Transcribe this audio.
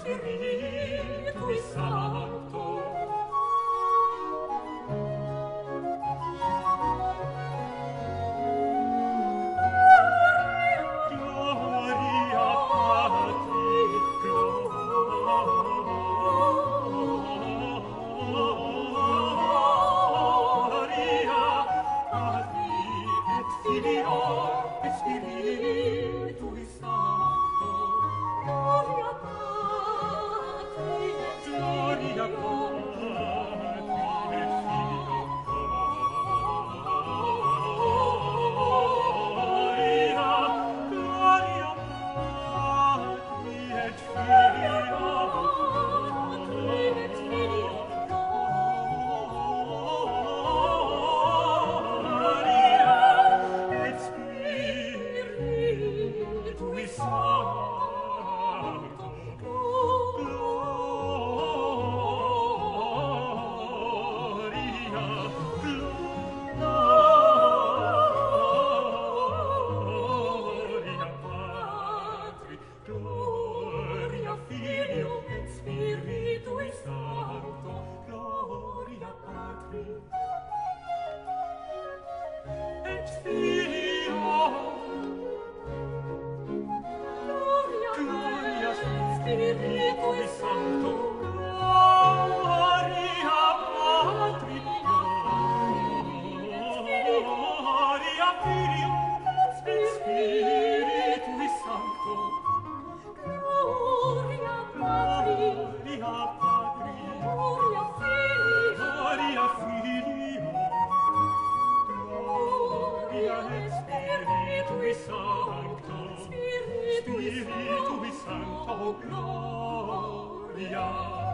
Spiritus Sancto, Gloria.